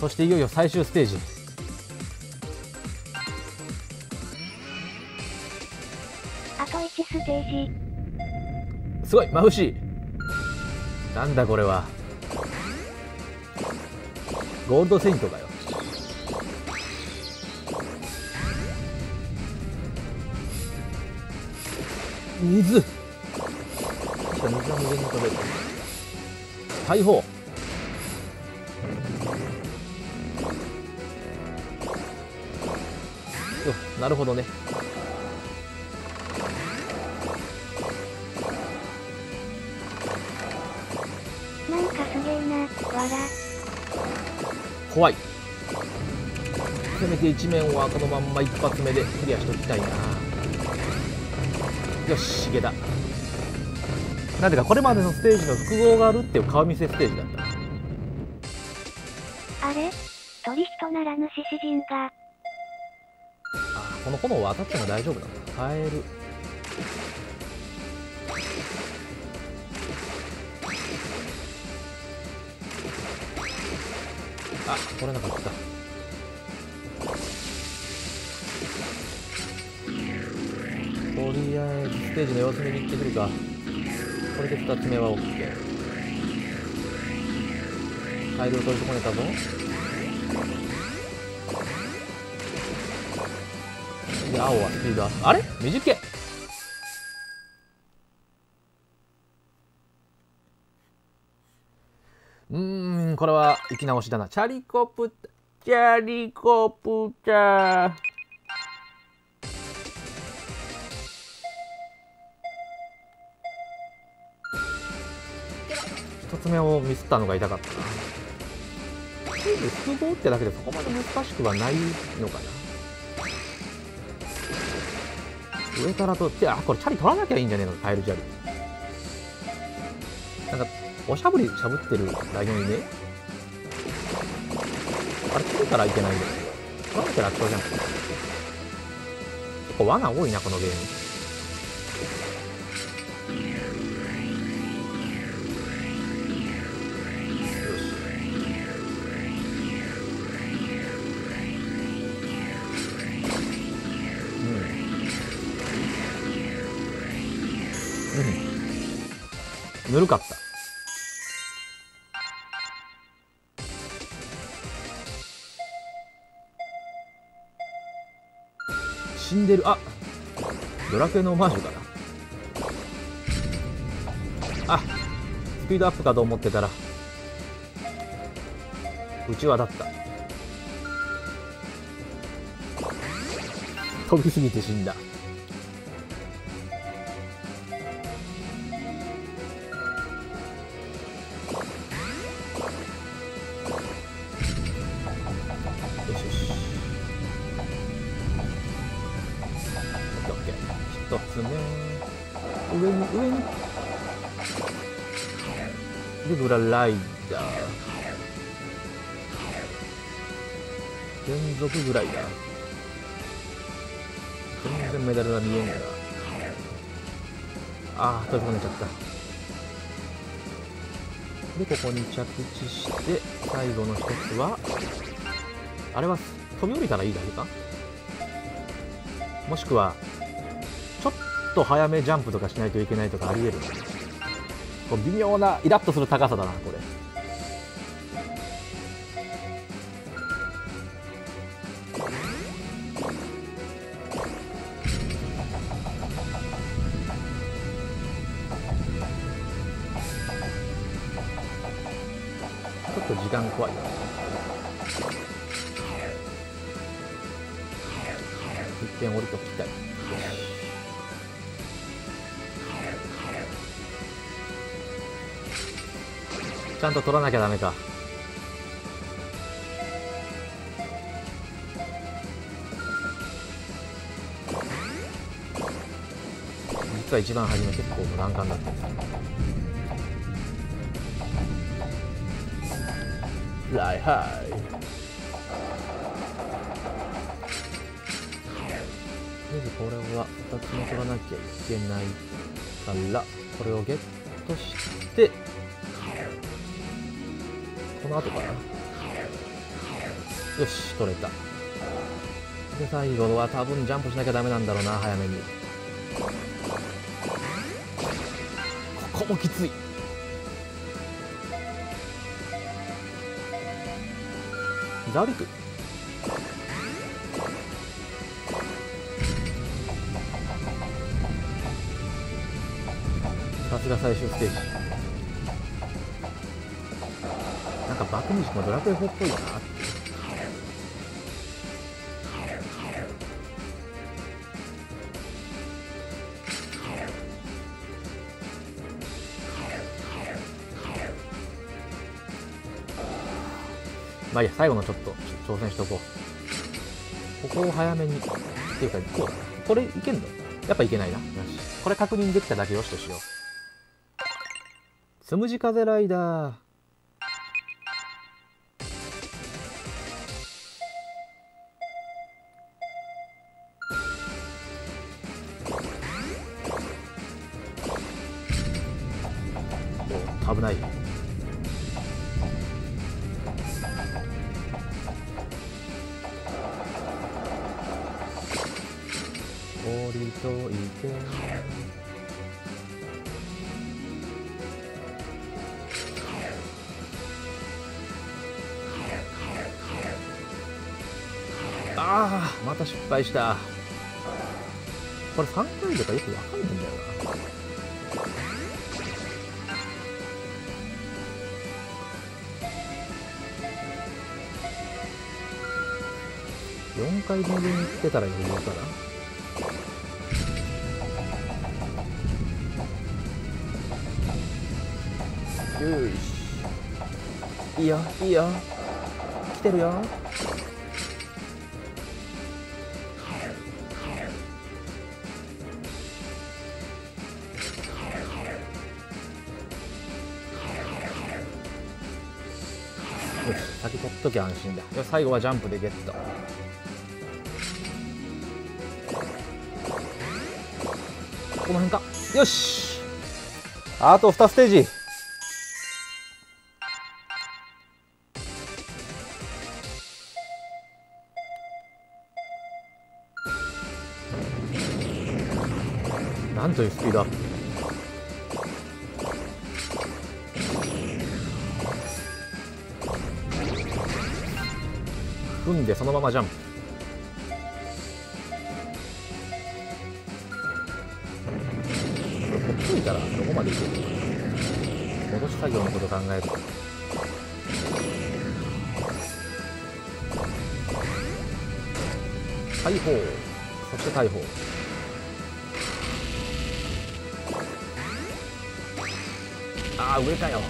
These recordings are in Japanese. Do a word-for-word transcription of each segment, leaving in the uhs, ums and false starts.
そしていよいよ最終ステージ。あといちステージ。すごい眩しい。なんだこれは。ゴールドセイントかよ。水。確か水は無限に食べる。大砲。なるほどね。なんかすげえな、わら。怖い。せめて一面はこのまんま一発目でクリアしときたいな。よし、ゲだ。なんでかこれまでのステージの複合があるっていう顔見せステージだった。あれ、鳥人ならぬ獅子人が。この炎は当たっても大丈夫だ。カエル。あ、取れなかった。とりあえずステージの様子見に行ってくるか。これでふたつめは OK。カエルを取り損ねたぞ。青はスピードアップ。あれ短い。うーん、これは行き直しだな。チャリコプチャリコプチャー。一つ目をミスったのが痛かったな。複合ってだけでそこまで難しくはないのかな。上からとって、あ、これチャリ取らなきゃいいんじゃねえの。カエルチャリなんかおしゃぶりしゃぶってるライオンにね、あれ取れたらいけないんだよ。取らなきゃ楽勝じゃん。結構罠多いなこのゲーム。ぬるかった。死んでる。あ、ドラクエのオマージュかな。あ、スピードアップかと思ってたらうちわだった。飛びすぎて死んだ。ライダー連続ぐらいだ。全然メダルが見えんから。ああ、飛び込んでちゃった。で、ここに着地して最後の一つはあれは飛び降りたらいいだけか、もしくはちょっと早めジャンプとかしないといけないとかありえる。この微妙なイラッとする高さだなこれ。ちょっと時間怖いな。一点降りときたい。ちゃんと取らなきゃダメか。実は一番初め結構難関だった。ライハイとりあえずこれはふたつも取らなきゃいけないから、これをゲットしてこの後かな。よし、取れた。で、最後は多分ジャンプしなきゃダメなんだろうな、早めに。ここもきつい。ザオリク。さすが最終ステージ。なんかバクミシもドラクエフォーっぽいよな。まあいいや、最後のちょっと挑戦しとこう。ここを早めにっていうか、こう、これいけんの？やっぱいけないな。よし、これ確認できただけよしとしよう。つむじ風ライダー。お、危ない。降りといて。ああ、また失敗した。これさんかいめかよくわかんないんだよな。よんかいめに行ってたら余裕かな。よし、いいよいいよ、来てるよ。よし、先取っときゃ安心だ。最後はジャンプでゲット。この辺か。よし、あとにステージ。なんというスピードアップ。踏んでそのままジャンプ。こっち向いたらどこまで行けるのかな。戻し作業のこと考えると。大砲、そして大砲。ああ、上かよ。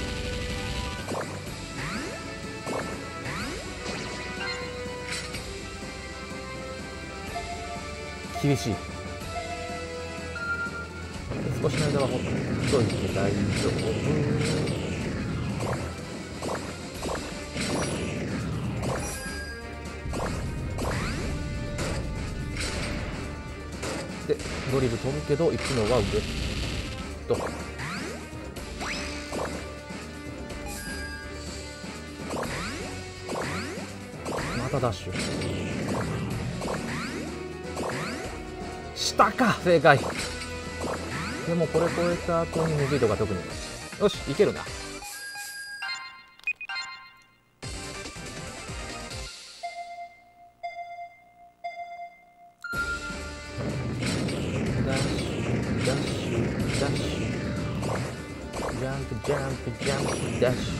厳しい。少しの間はほっといて大丈夫で、ドリル飛ぶけど行くのは上と。またダッシュ。下か、正解。でもこれ超えた後にむずいとか特に。よし、いけるな。ダッシュダッシュダッシュ、ジャンプジャンプジャンプダッシュ。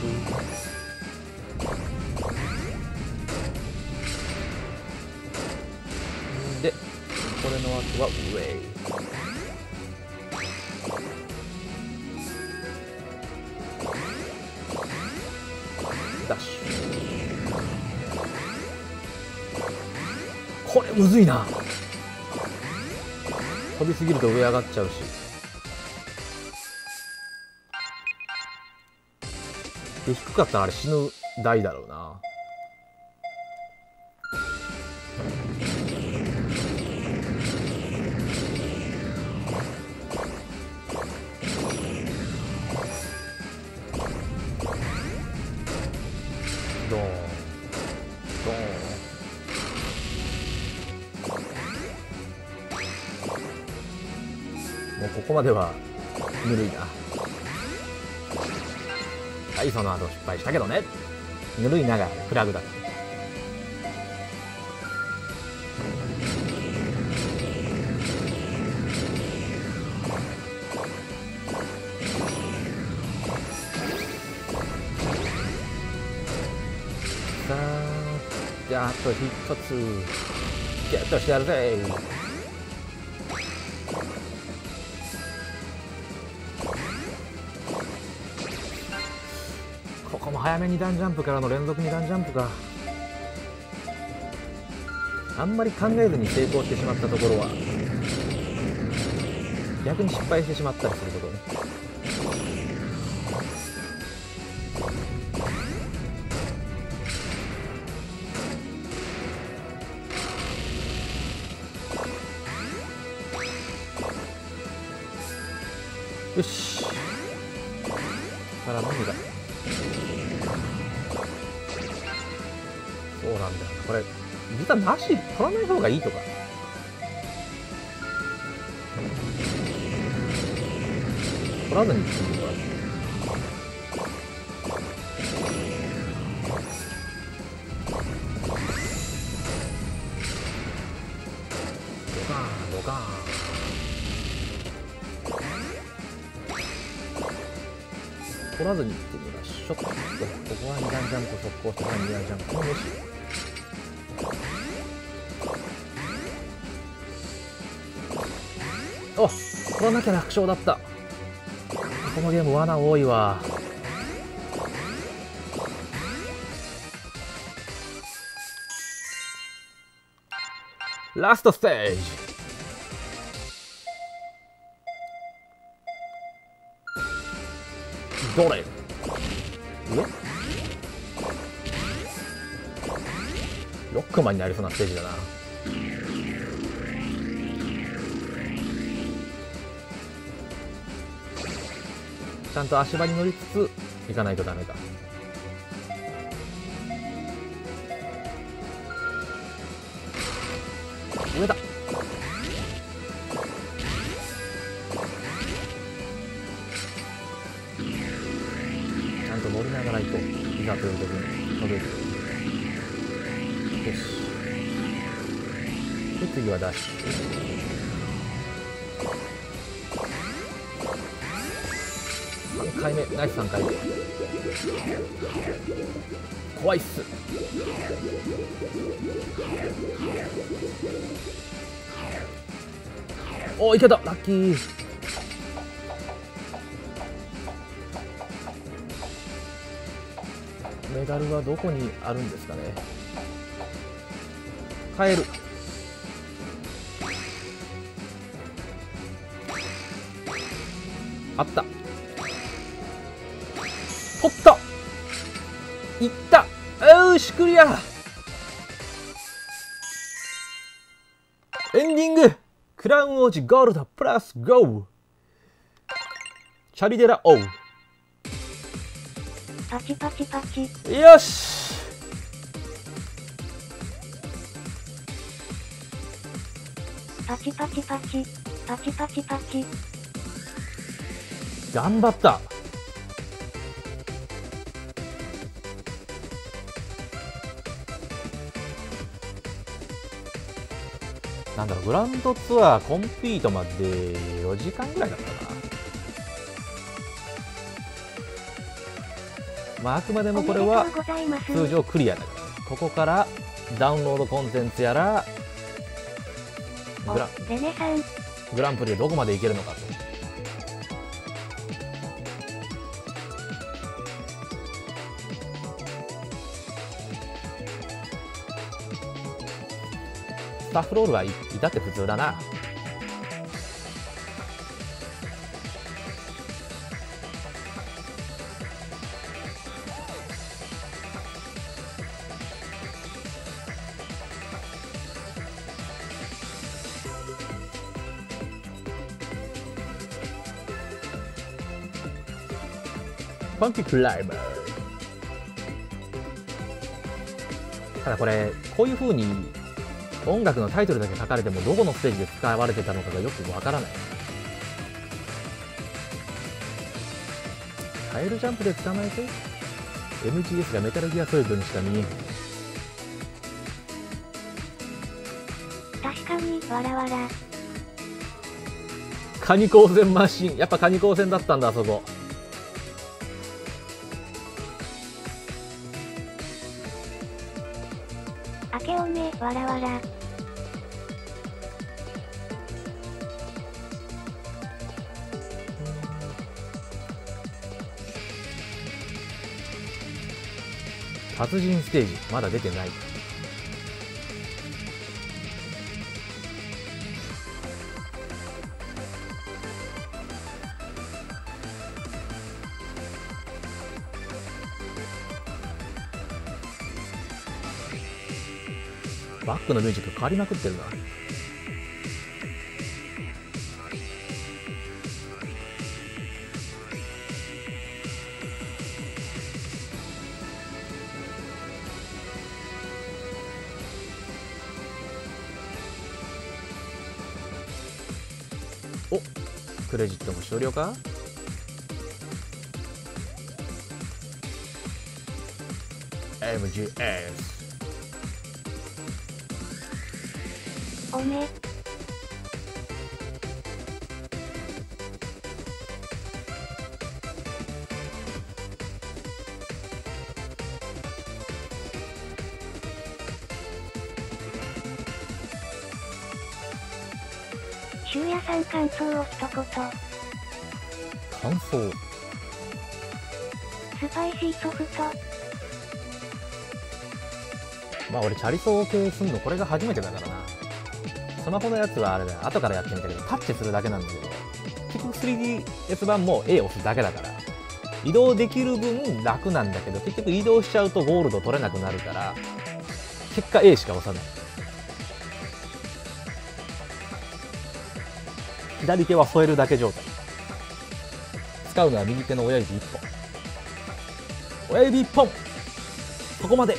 これの後は上。ダッシュ。これむずいな。飛びすぎると上上がっちゃうし。で、低かったらあれ死ぬ台だろうな。ドーンドーン。ここまではぬるいな。はい、その後失敗したけどね。ぬるいながフラグだった。じゃあ、あと一つゲットしてやるぜ。ここも早めに段ジャンプからの連続に段ジャンプか。あんまり考えずに成功してしまったところは逆に失敗してしまったりすることね。よし、からのみだ。そうなんだよ、これ実はなし取らない方がいいとか。取らずに進むのが取らずに行ってみましょう。ここはに段ジャンプ速攻したらに段ジャンプもよし。お、取らなきゃ楽勝だった。このゲーム罠多いわ。ラストステージ。どれ？上？ロックマンになりそうなステージだな。ちゃんと足場に乗りつついかないとダメだ。上だ。乗りながら行こう。いざという時に乗れる。よし。で、次はダッシュ。さんかいめ、ナイスさんかいめ。怖いっす。おー、いけた。ラッキー。メダルはどこにあるんですかね。変える。あった。取った。いった。よし、クリア。エンディング。クラウン王子ゴールドプラスごチャリデラ王。パチパチパチ。よし。パチパチパチ。パチパチパチ。頑張った。なんだろう、グランドツアーコンピートまでよじかんぐらいだったかな。まあ、あくまでもこれは通常クリアだから、ここからダウンロードコンテンツやらグ ラ, グランプリでどこまでいけるのかと。スタッフロールはいたって普通だな。ファンキークライマー。ただこれ、こういうふうに音楽のタイトルだけ書かれてもどこのステージで使われてたのかがよくわからない。カエルジャンプで捕まえて。 エムジーエス がメタルギアソリッドにしか見えん。確かに、わらわら。カニ光線マシン、やっぱカニ光線だったんだあそこ。明けおめ、わらわら。達人ステージまだ出てない。バックのミュージック変わりまくってるな。お、クレジットも終了か。エムジーエス おめ。シュウヤさん感想を一言。感想。スパイシーソフト。まあ俺チャリソー系すんのこれが初めてだからな。スマホのやつはあれだよ、後からやってみたけどタッチするだけなんだけど、結局 スリーディーエス 版も A 押すだけだから移動できる分楽なんだけど、結局移動しちゃうとゴールド取れなくなるから結果 A しか押さない。左手は添えるだけ状態。使うのは右手の親指いっぽん。親指いっぽん、そこまで。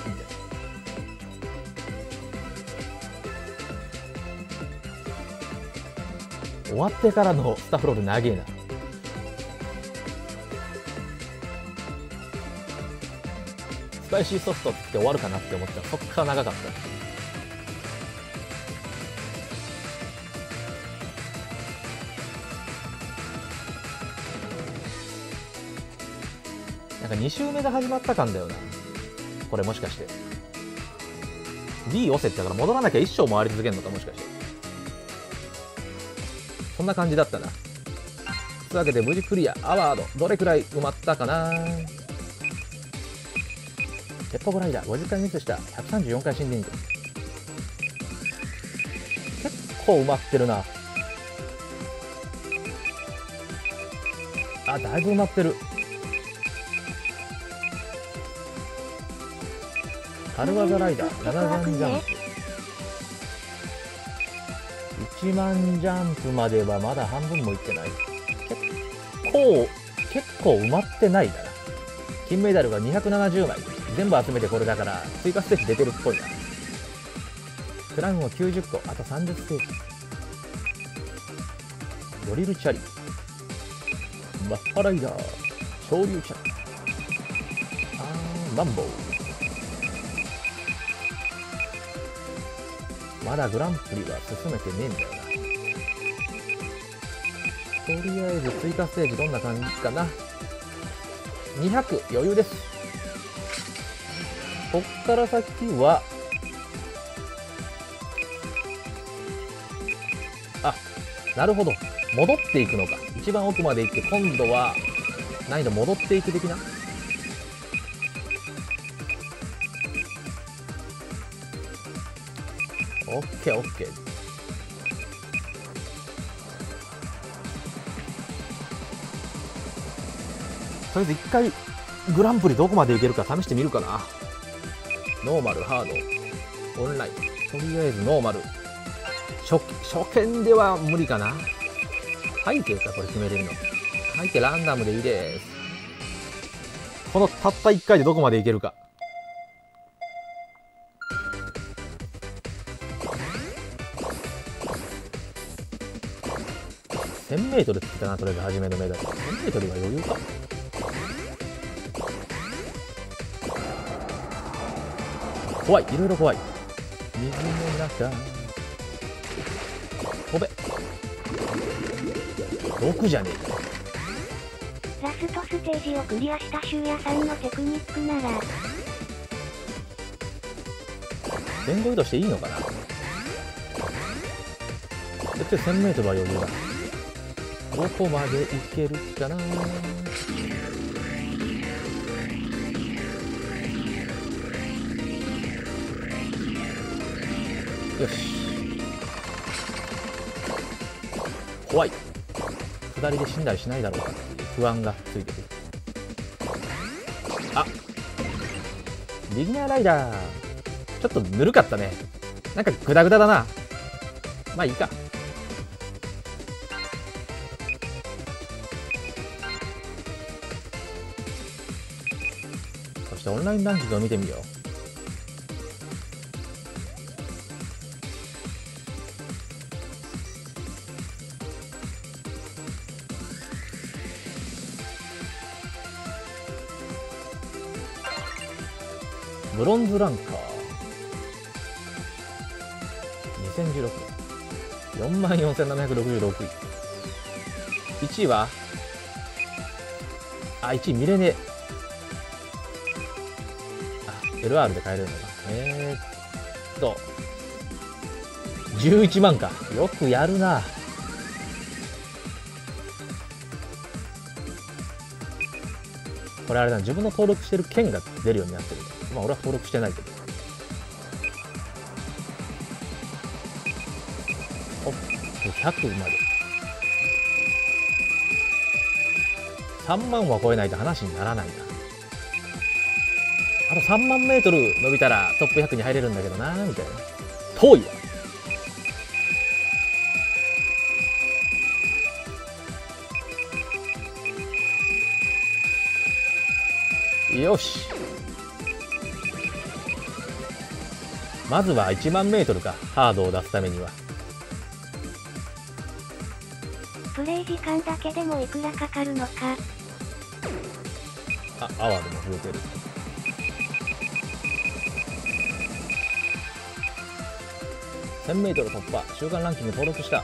終わってからのスタッフロール長えな。スパイシーソフトって終わるかなって思ったらそっから長かった。に周目が始まった感だよなこれ。もしかして D 押せってだから戻らなきゃ一生回り続けるのか、もしかしてそんな感じだったな。というわけで無事クリアアワードどれくらい埋まったかな。鉄砲グライダーごじゅっかいミスした、ひゃくさんじゅうよんかい死んでみる。結構埋まってるなあ。だいぶ埋まってる。カルワザライダーななまんジャンプ、いちまんジャンプまではまだ半分もいってない。結構結構埋まってないだな。金メダルがにひゃくななじゅうまい全部集めてこれだから追加ステージ出てるっぽいな。クラウンをきゅうじゅっこ、あとさんじゅっステージ。ドリルチャリ、マッハライダー、昇竜チャリ、あーマンボウ。まだグランプリは進めてねえんだよな。とりあえず追加ステージどんな感じかな。にひゃく余裕です。こっから先はあ、なるほど、戻っていくのか。一番奥まで行って今度は難易度戻っていく的な。オッケーオッケー。とりあえず一回グランプリどこまでいけるか試してみるかな。ノーマル、ハード、オンライン、とりあえずノーマル。初、初見では無理かな。背景かこれ決めれるの。背景ランダムでいいです。このたったいっかいでどこまでいけるか。せんメートルって言ったな、とりあえず初めのメダル。せんメートルは余裕か。怖い、いろいろ怖い。水の中飛べ。毒じゃねえか。ラストステージをクリアしたシュウヤさんのテクニックなら前後移動していいのかな。絶対 せんメートル は余裕だ。どこまで行けるかな。よし、怖い。下りで死んだりしないだろうかっていう不安がついてくる。あ、ビギナーライダーちょっとぬるかったね。なんかグダグダだな。まあいいか。そしてオンラインランキングを見てみよう。ブロンズランカーにせんじゅうろくねん よんまんよんせんななひゃくろくじゅうろく 位。いちいはあ、いちい見れねえ。あ、エルアール で買えるのか。えー、っとじゅういちまんか。よくやるな。これあれだな、自分の登録してる券が出るようになってる。まあ俺は登録してないけど。おっ、ひゃくまでさんまんは超えないと話にならないな。あとさんまんメートル伸びたらトップひゃくに入れるんだけどなみたいな。遠いわ。よし、まずはいちまんメートルか。ハードを出すためにはプレイ時間だけでもいくらかかるのか。あ、アワーでも増えてる。せんメートル突破。週間ランキング登録した。